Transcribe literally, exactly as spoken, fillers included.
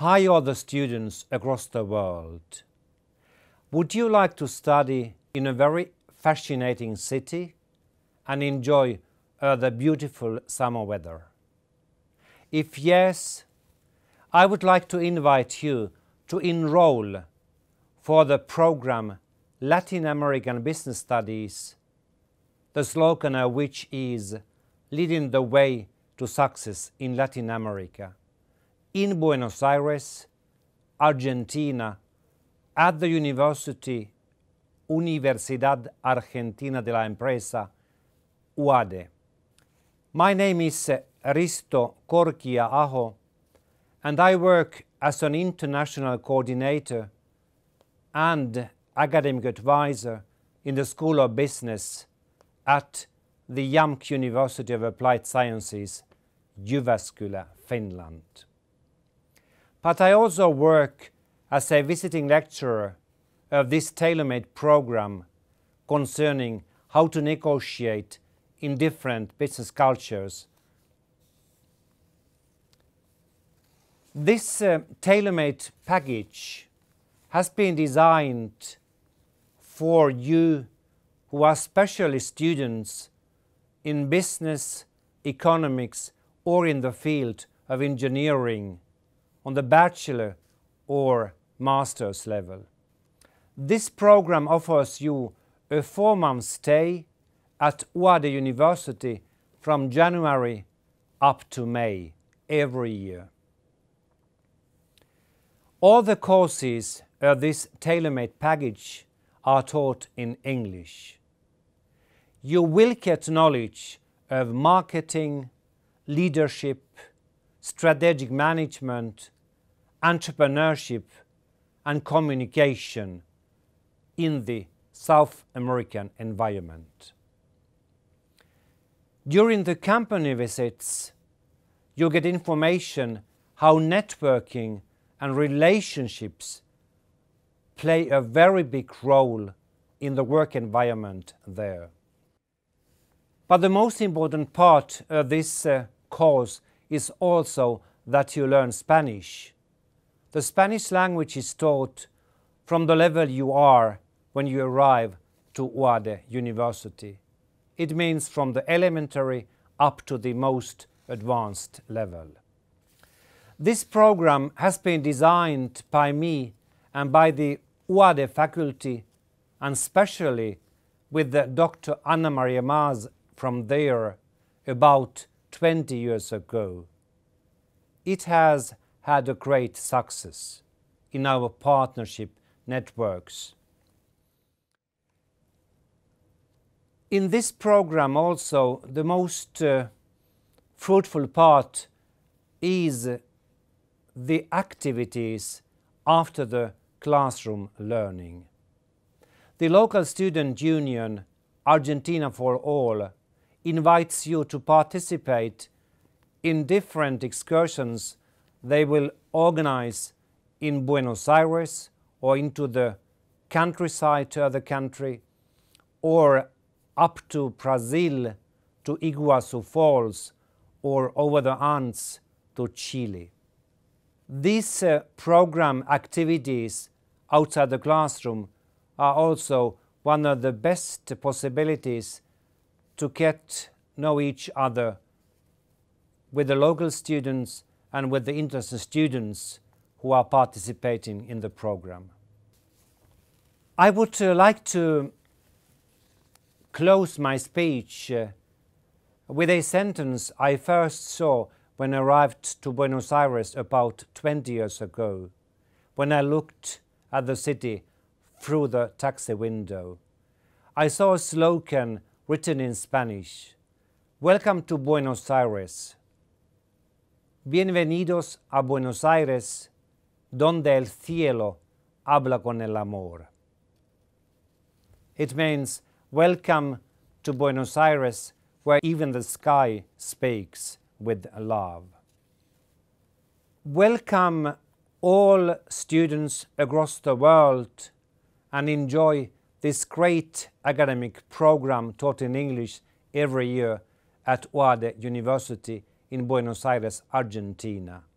Hi other students across the world. Would you like to study in a very fascinating city and enjoy uh, the beautiful summer weather? If yes, I would like to invite you to enroll for the program Latin American Business Studies, the slogan of which is Leading the Way to Success in Latin America, in Buenos Aires, Argentina, at the University Universidad Argentina de la Empresa, U A D E. My name is Risto Korkia-Aho, and I work as an international coordinator and academic advisor in the School of Business at the J A M K University of Applied Sciences, Jyväskylä, Finland. But I also work as a visiting lecturer of this tailor-made program concerning how to negotiate in different business cultures. This uh, tailor-made package has been designed for you who are specialist students in business, economics, or in the field of engineering on the bachelor or master's level. This program offers you a four-month stay at U A D E University from January up to May every year. All the courses of this tailor-made package are taught in English. You will get knowledge of marketing, leadership, strategic management, entrepreneurship and communication in the South American environment. During the company visits, you get information how networking and relationships play a very big role in the work environment there. But the most important part of this uh, course is also that you learn Spanish. The Spanish language is taught from the level you are when you arrive to U A D E University. It means from the elementary up to the most advanced level. This program has been designed by me and by the U A D E faculty, and especially with the Doctor Ana Maria Maz from there about twenty years ago. It has had a great success in our partnership networks. In this program also, the most uh, fruitful part is the activities after the classroom learning. The local student union, Argentina for All, invites you to participate in different excursions they will organize in Buenos Aires or into the countryside of the country, or up to Brazil, to Iguazu Falls, or over the Andes to Chile. These uh, program activities outside the classroom are also one of the best possibilities to get to know each other with the local students and with the international students who are participating in the program. I would uh, like to close my speech uh, with a sentence I first saw when I arrived to Buenos Aires about twenty years ago, when I looked at the city through the taxi window. I saw a slogan written in Spanish: "Welcome to Buenos Aires. Bienvenidos a Buenos Aires, donde el cielo habla con el amor." It means, welcome to Buenos Aires, where even the sky speaks with love. Welcome all students across the world and enjoy this great academic program taught in English every year at U A D E University in Buenos Aires, Argentina.